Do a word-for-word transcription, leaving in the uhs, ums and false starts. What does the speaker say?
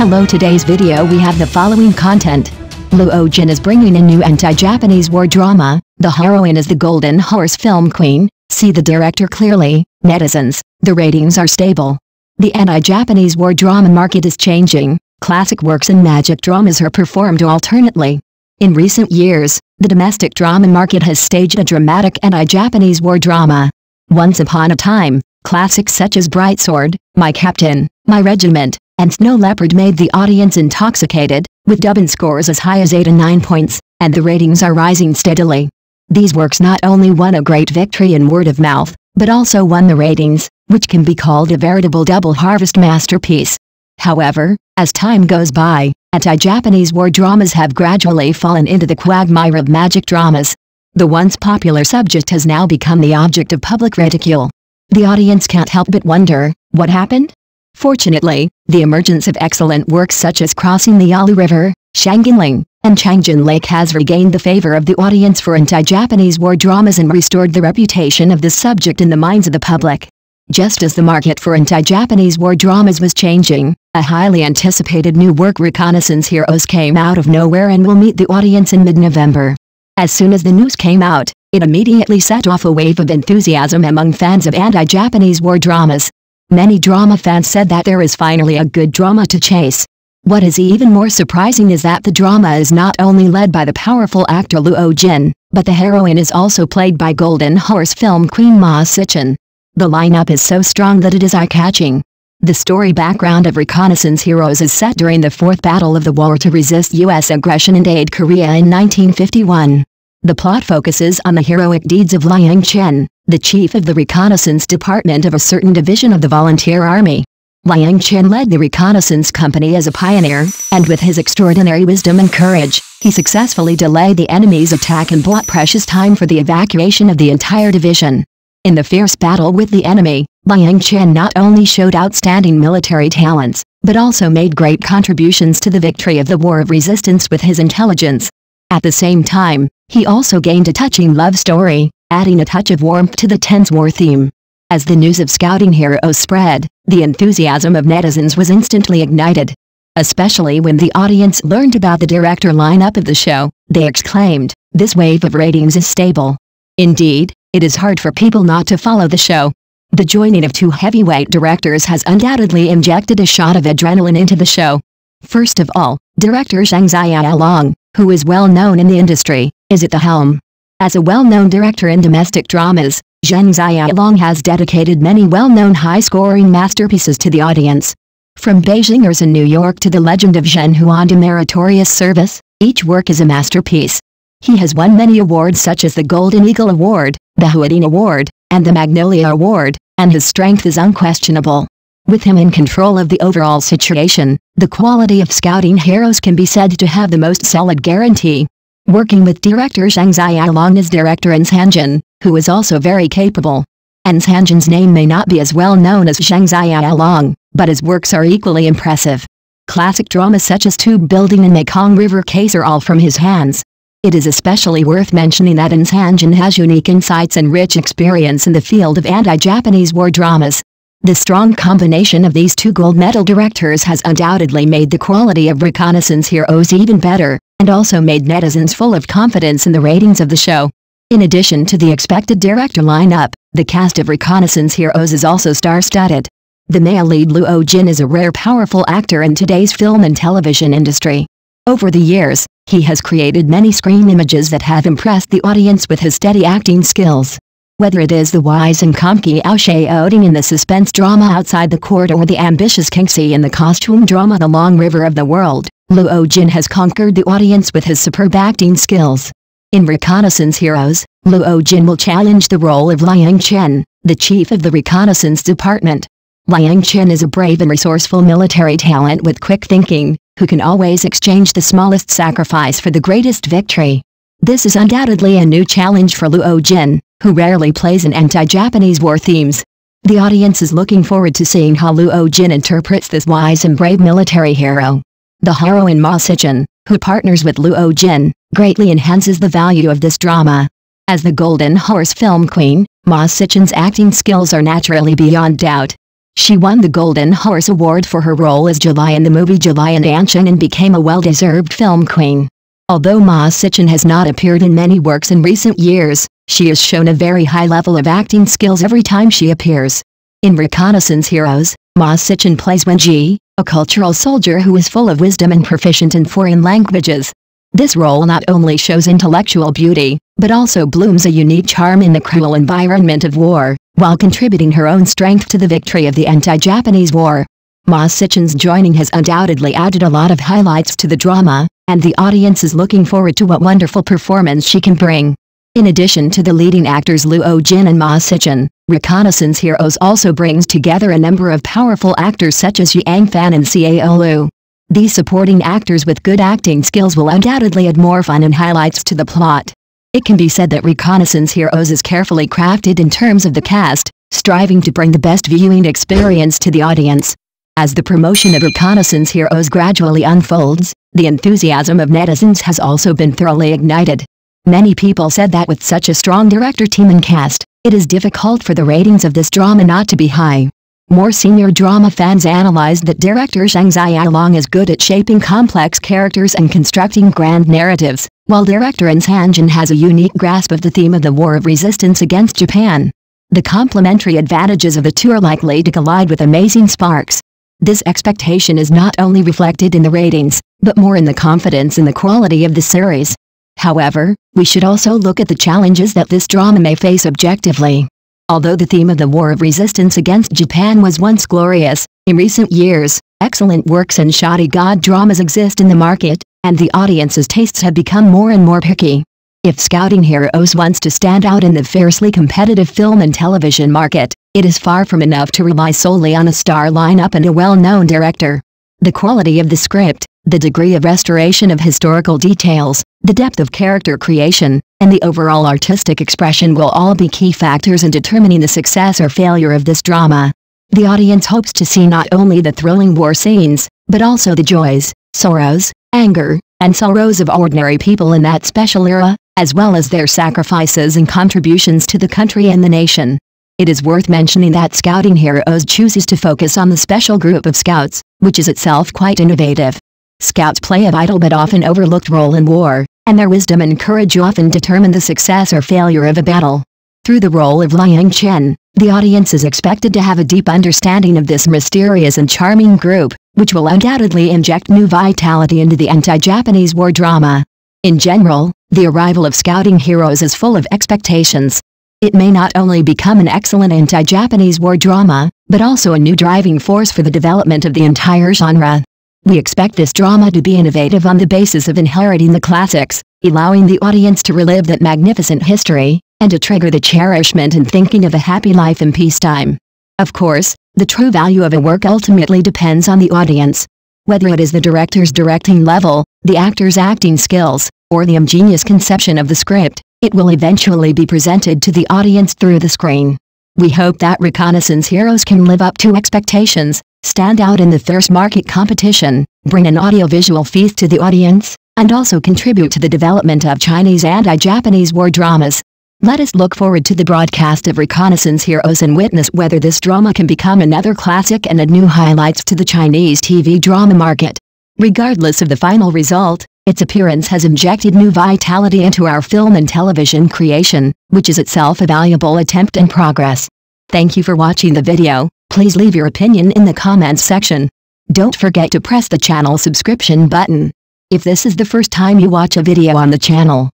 Hello, today's video we have the following content. Luo Jin is bringing a new anti-Japanese war drama. The heroine is the Golden Horse film queen. See the director clearly, netizens, the ratings are stable. The anti-Japanese war drama market is changing. Classic works and magic dramas are performed alternately. In recent years, the domestic drama market has staged a dramatic anti-Japanese war drama. Once upon a time, classics such as Bright Sword, My Captain, My Regiment, and Snow Leopard made the audience intoxicated, with Dubin scores as high as eight and nine points, and the ratings are rising steadily. These works not only won a great victory in word of mouth, but also won the ratings, which can be called a veritable double harvest masterpiece. However, as time goes by, anti-Japanese war dramas have gradually fallen into the quagmire of magic dramas. The once popular subject has now become the object of public ridicule. The audience can't help but wonder, what happened? Fortunately, the emergence of excellent works such as Crossing the Yalu River, Shangganling, and Changjin Lake has regained the favor of the audience for anti-Japanese war dramas and restored the reputation of this subject in the minds of the public. Just as the market for anti-Japanese war dramas was changing, a highly anticipated new work, Reconnaissance Heroes, came out of nowhere and will meet the audience in mid-November. As soon as the news came out, it immediately set off a wave of enthusiasm among fans of anti-Japanese war dramas. Many drama fans said that there is finally a good drama to chase. What is even more surprising is that the drama is not only led by the powerful actor Luo Jin, but the heroine is also played by Golden Horse film queen Ma Sichun. The lineup is so strong that it is eye-catching. The story background of Reconnaissance Heroes is set during the Fourth Battle of the War to resist U S aggression and aid Korea in nineteen fifty-one. The plot focuses on the heroic deeds of Liang Chen, the chief of the reconnaissance department of a certain division of the volunteer army. Liang Chen led the reconnaissance company as a pioneer, and with his extraordinary wisdom and courage, he successfully delayed the enemy's attack and bought precious time for the evacuation of the entire division. In the fierce battle with the enemy, Liang Chen not only showed outstanding military talents, but also made great contributions to the victory of the War of Resistance with his intelligence. At the same time, he also gained a touching love story, adding a touch of warmth to the tense war theme. As the news of Scouting Heroes spread, the enthusiasm of netizens was instantly ignited. Especially when the audience learned about the director lineup of the show, they exclaimed, "This wave of ratings is stable." Indeed, it is hard for people not to follow the show. The joining of two heavyweight directors has undoubtedly injected a shot of adrenaline into the show. First of all, director Shang Ziyalong, who is well known in the industry, is at the helm. As a well-known director in domestic dramas, Zheng Xiaolong has dedicated many well-known high-scoring masterpieces to the audience. From Beijingers in New York to The Legend of Zhen Huan to Meritorious Service, each work is a masterpiece. He has won many awards such as the Golden Eagle Award, the Huading Award, and the Magnolia Award, and his strength is unquestionable. With him in control of the overall situation, the quality of Scouting Heroes can be said to have the most solid guarantee. Working with director Zhang Xiaolong is director An Shanjin, who is also very capable. An Shanjin's name may not be as well known as Zhang Xiaolong, but his works are equally impressive. Classic dramas such as Tube Building and Mekong River Case are all from his hands. It is especially worth mentioning that An Shanjin has unique insights and rich experience in the field of anti-Japanese war dramas. The strong combination of these two gold medal directors has undoubtedly made the quality of Reconnaissance Heroes even better, and also made netizens full of confidence in the ratings of the show. In addition to the expected director lineup, the cast of Reconnaissance Heroes is also star-studded. The male lead Luo Jin is a rare powerful actor in today's film and television industry. Over the years, he has created many screen images that have impressed the audience with his steady acting skills. Whether it is the wise and comky Ao Shao Ding in the suspense drama Outside the Court or the ambitious Kangxi in the costume drama The Long River of the World, Luo Jin has conquered the audience with his superb acting skills. In Reconnaissance Heroes, Luo Jin will challenge the role of Liang Chen, the chief of the reconnaissance department. Liang Chen is a brave and resourceful military talent with quick thinking, who can always exchange the smallest sacrifice for the greatest victory. This is undoubtedly a new challenge for Luo Jin, who rarely plays in anti-Japanese war themes. The audience is looking forward to seeing how Luo Jin interprets this wise and brave military hero. The heroine Ma Sichun, who partners with Luo Jin, greatly enhances the value of this drama. As the Golden Horse film queen, Ma Sichun's acting skills are naturally beyond doubt. She won the Golden Horse Award for her role as July in the movie July and Anshin and became a well-deserved film queen. Although Ma Sichun has not appeared in many works in recent years, she has shown a very high level of acting skills every time she appears. In Reconnaissance Heroes, Ma Sichun plays Wenji, a cultural soldier who is full of wisdom and proficient in foreign languages. This role not only shows intellectual beauty, but also blooms a unique charm in the cruel environment of war, while contributing her own strength to the victory of the anti-Japanese war. Ma Sichun's joining has undoubtedly added a lot of highlights to the drama, and the audience is looking forward to what wonderful performance she can bring. In addition to the leading actors Luo Jin and Ma Sichun, Reconnaissance Heroes also brings together a number of powerful actors such as Yang Fan and Cao Lu. These supporting actors with good acting skills will undoubtedly add more fun and highlights to the plot. It can be said that Reconnaissance Heroes is carefully crafted in terms of the cast, striving to bring the best viewing experience to the audience. As the promotion of Reconnaissance Heroes gradually unfolds, the enthusiasm of netizens has also been thoroughly ignited. Many people said that with such a strong director team and cast, it is difficult for the ratings of this drama not to be high. More senior drama fans analyzed that director Shang Ziyalong is good at shaping complex characters and constructing grand narratives, while director An Shanjin has a unique grasp of the theme of the War of Resistance against Japan. The complementary advantages of the two are likely to collide with amazing sparks. This expectation is not only reflected in the ratings, but more in the confidence in the quality of the series. However, we should also look at the challenges that this drama may face objectively. Although the theme of the War of Resistance against Japan was once glorious, in recent years, excellent works and shoddy god dramas exist in the market, and the audience's tastes have become more and more picky. If Scouting Heroes wants to stand out in the fiercely competitive film and television market, it is far from enough to rely solely on a star lineup and a well-known director. The quality of the script, the degree of restoration of historical details, the depth of character creation, and the overall artistic expression will all be key factors in determining the success or failure of this drama. The audience hopes to see not only the thrilling war scenes, but also the joys, sorrows, anger, and sorrows of ordinary people in that special era, as well as their sacrifices and contributions to the country and the nation. It is worth mentioning that Scouting Heroes chooses to focus on the special group of scouts, which is itself quite innovative. Scouts play a vital but often overlooked role in war, and their wisdom and courage often determine the success or failure of a battle. Through the role of Liang Chen, the audience is expected to have a deep understanding of this mysterious and charming group, which will undoubtedly inject new vitality into the anti-Japanese war drama. In general, the arrival of Scouting Heroes is full of expectations. It may not only become an excellent anti-Japanese war drama, but also a new driving force for the development of the entire genre. We expect this drama to be innovative on the basis of inheriting the classics, allowing the audience to relive that magnificent history, and to trigger the cherishment and thinking of a happy life in peacetime. Of course, the true value of a work ultimately depends on the audience. Whether it is the director's directing level, the actor's acting skills, or the ingenious conception of the script, it will eventually be presented to the audience through the screen. We hope that Reconnaissance Heroes can live up to expectations, stand out in the fierce market competition, bring an audiovisual feast to the audience, and also contribute to the development of Chinese anti-Japanese war dramas. Let us look forward to the broadcast of Reconnaissance Heroes and witness whether this drama can become another classic and add new highlights to the Chinese T V drama market. Regardless of the final result, its appearance has injected new vitality into our film and television creation, which is itself a valuable attempt and progress. Thank you for watching the video. Please leave your opinion in the comments section. Don't forget to press the channel subscription button. If this is the first time you watch a video on the channel,